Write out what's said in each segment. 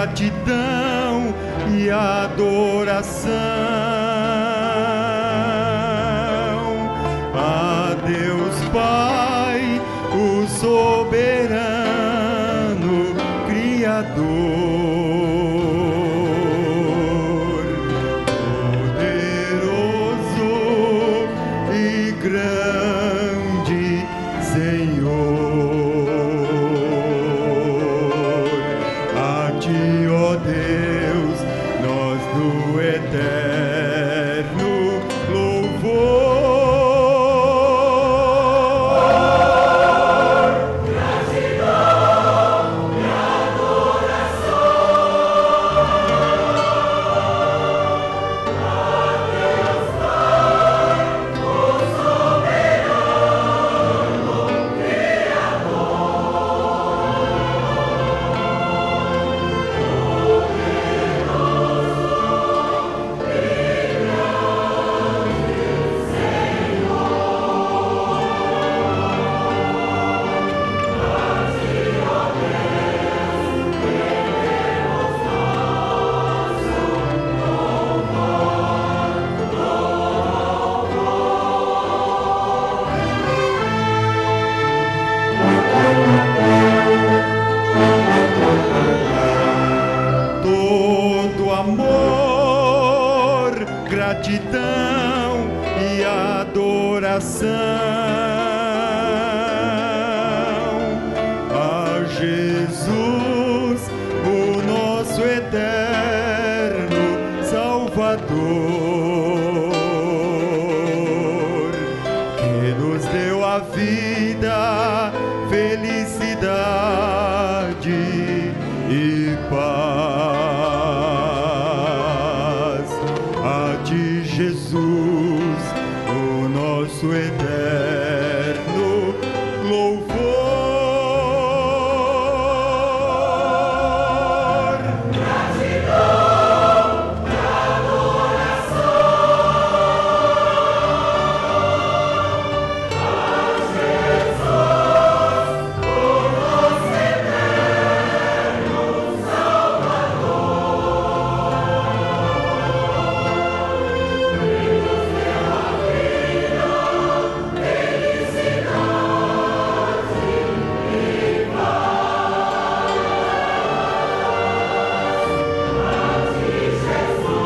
gratidão e adoração a Deus Pai, o soberano Criador, poderoso e grande Senhor. Amor, gratidão e adoração a Jesus, o nosso eterno Salvador, que nos deu a vida, felicidade e paz. De Jesus, o nosso eterno louvor, gratidão e adoração a Jesus, o nosso eterno Salvador.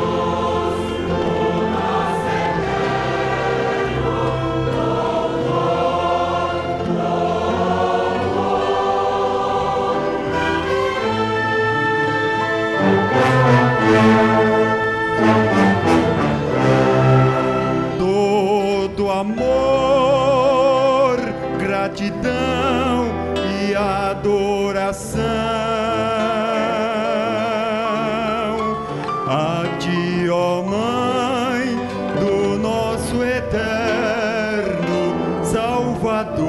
Amor, gratidão e adoração a Ti, ó Mãe do nosso eterno Salvador,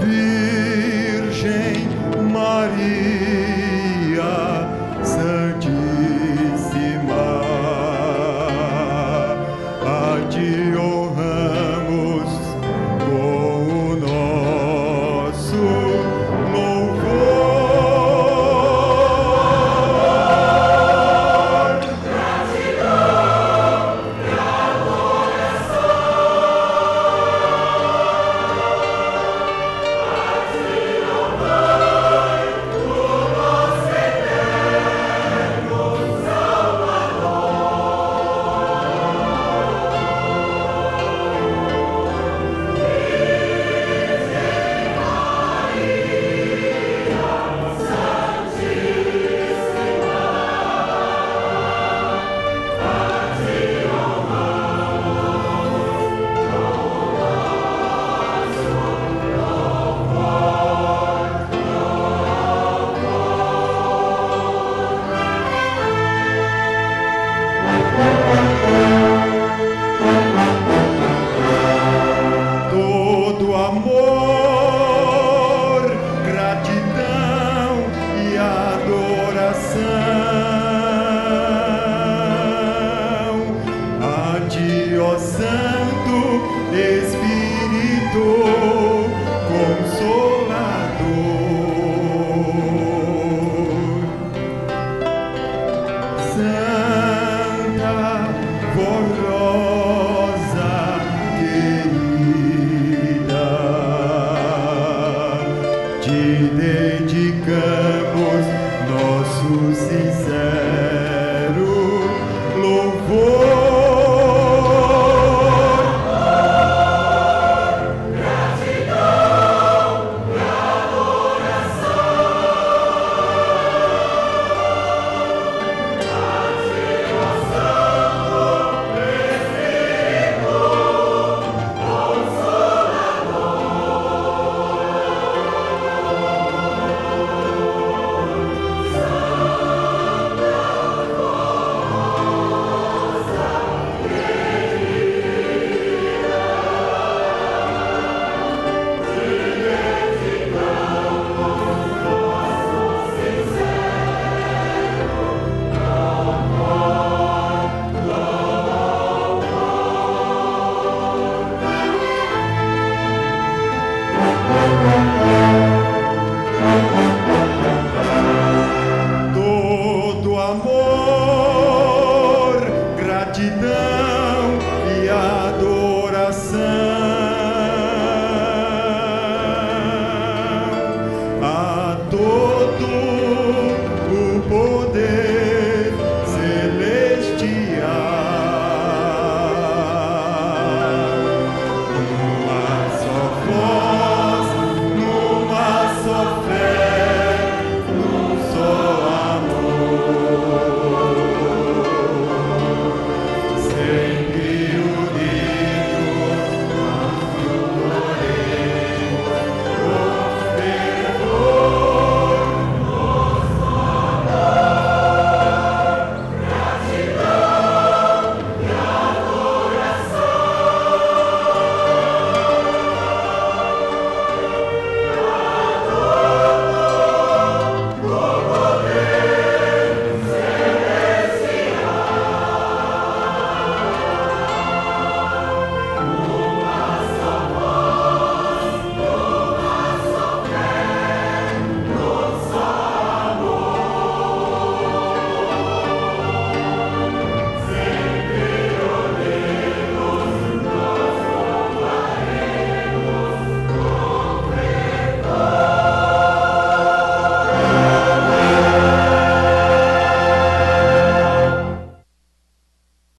Virgem Maria Santíssima. Amor, gratidão e adoração a Ti, ó Santo Espírito.